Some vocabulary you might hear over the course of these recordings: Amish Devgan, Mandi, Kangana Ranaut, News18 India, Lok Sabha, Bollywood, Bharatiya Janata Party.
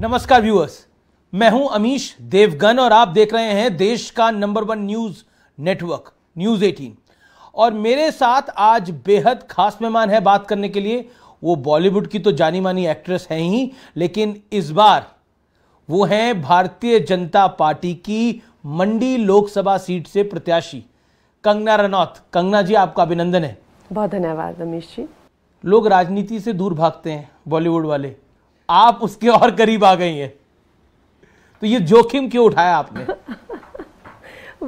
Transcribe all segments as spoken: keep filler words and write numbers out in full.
नमस्कार व्यूअर्स, मैं हूं अमीश देवगन और आप देख रहे हैं देश का number one news network news eighteen. और मेरे साथ आज बेहद खास मेहमान है बात करने के लिए। वो बॉलीवुड की तो जानी मानी एक्ट्रेस हैं ही, लेकिन इस बार वो हैं भारतीय जनता पार्टी की मंडी लोकसभा सीट से प्रत्याशी कंगना रनौत। कंगना जी, आपका अभिनंदन है। बहुत धन्यवाद अमीश जी। लोग राजनीति से दूर भागते हैं बॉलीवुड वाले, आप उसके और करीब आ गई हैं, तो ये जोखिम क्यों उठाया आपने?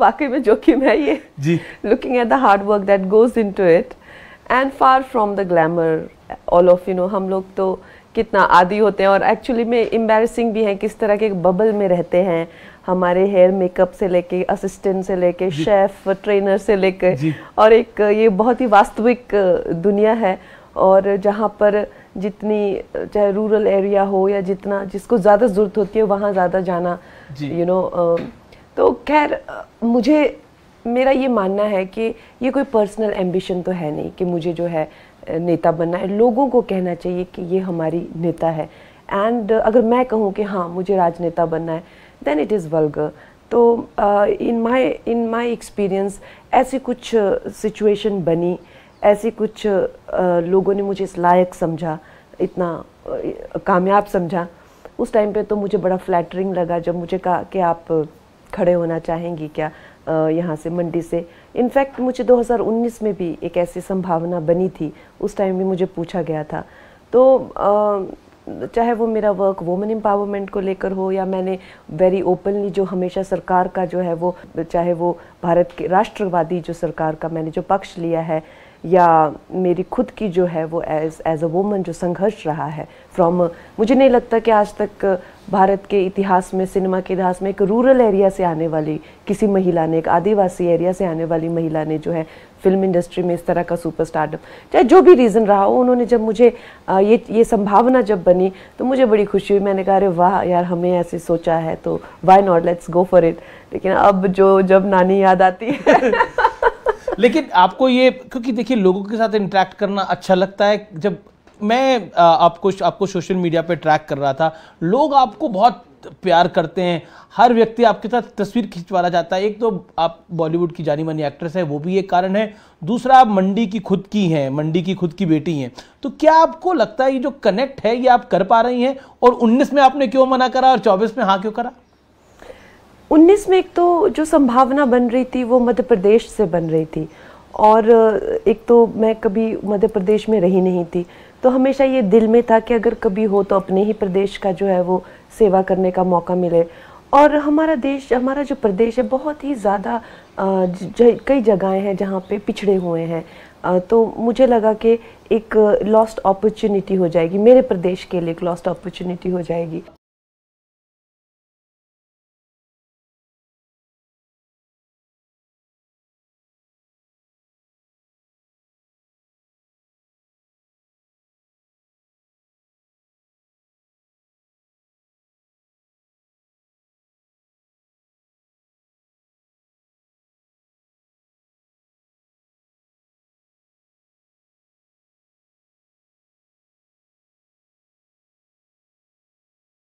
वाकई में जोखिम है ये जी। Looking at the hard work that goes into it and far from the glamour all of you know, हम लोग तो कितना आदी होते हैं और एक्चुअली में एम्बैरसिंग भी है। किस तरह के एक बबल में रहते हैं, हमारे हेयर मेकअप से लेके असिस्टेंट से लेके शेफ ट्रेनर से लेके, और एक ये बहुत ही वास्तविक दुनिया है। और जहाँ पर जितनी चाहे रूरल एरिया हो या जितना जिसको ज़्यादा ज़रूरत होती है वहाँ ज़्यादा जाना, यू नो। तो खैर, मुझे मेरा ये मानना है कि ये कोई पर्सनल एम्बिशन तो है नहीं कि मुझे जो है नेता बनना है। लोगों को कहना चाहिए कि ये हमारी नेता है। एंड अगर मैं कहूँ कि हाँ मुझे राजनेता बनना है, देन इट इज़ वल्गर। तो इन माई इन माई एक्सपीरियंस ऐसी कुछ सिचुएशन बनी, ऐसी कुछ आ, लोगों ने मुझे इस लायक समझा, इतना आ, कामयाब समझा। उस टाइम पे तो मुझे बड़ा फ्लैटरिंग लगा जब मुझे कहा कि आप खड़े होना चाहेंगी क्या आ, यहाँ से मंडी से। इनफैक्ट मुझे दो हज़ार उन्नीस में भी एक ऐसी संभावना बनी थी, उस टाइम भी मुझे पूछा गया था। तो आ, चाहे वो मेरा वर्क वुमेन एम्पावरमेंट को लेकर हो या मैंने वेरी ओपनली जो हमेशा सरकार का जो है वो, चाहे वो भारत के राष्ट्रवादी जो सरकार का मैंने जो पक्ष लिया है या मेरी खुद की जो है वो एज एज अ वुमन जो संघर्ष रहा है फ्रॉम, मुझे नहीं लगता कि आज तक भारत के इतिहास में, सिनेमा के इतिहास में एक रूरल एरिया से आने वाली किसी महिला ने, एक आदिवासी एरिया से आने वाली महिला ने जो है फिल्म इंडस्ट्री में इस तरह का सुपर स्टारडम, चाहे जो भी रीज़न रहा हो, उन्होंने जब मुझे ये ये संभावना जब बनी तो मुझे बड़ी खुशी हुई। मैंने कहा अरे वाह यार, हमने ऐसे सोचा है तो why not, let's go for it. लेकिन अब जो जब नानी याद आती है लेकिन आपको ये, क्योंकि देखिए लोगों के साथ इंटरेक्ट करना अच्छा लगता है। जब मैं आपको आपको सोशल मीडिया पे ट्रैक कर रहा था, लोग आपको बहुत प्यार करते हैं, हर व्यक्ति आपके साथ तस्वीर खिंचवाना चाहता है। एक तो आप बॉलीवुड की जानी मानी एक्ट्रेस है, वो भी एक कारण है। दूसरा, आप मंडी की खुद की हैं, मंडी की खुद की बेटी हैं। तो क्या आपको लगता है ये जो कनेक्ट है ये आप कर पा रही हैं? और उन्नीस में आपने क्यों मना करा और चौबीस में हाँ क्यों करा? उन्नीस में एक तो जो संभावना बन रही थी वो मध्य प्रदेश से बन रही थी, और एक तो मैं कभी मध्य प्रदेश में रही नहीं थी, तो हमेशा ये दिल में था कि अगर कभी हो तो अपने ही प्रदेश का जो है वो सेवा करने का मौका मिले। और हमारा देश, हमारा जो प्रदेश है, बहुत ही ज़्यादा कई जगहें हैं जहाँ पे पिछड़े हुए हैं, तो मुझे लगा कि एक लॉस्ट अपॉर्चुनिटी हो जाएगी, मेरे प्रदेश के लिए एक लॉस्ट अपॉर्चुनिटी हो जाएगी।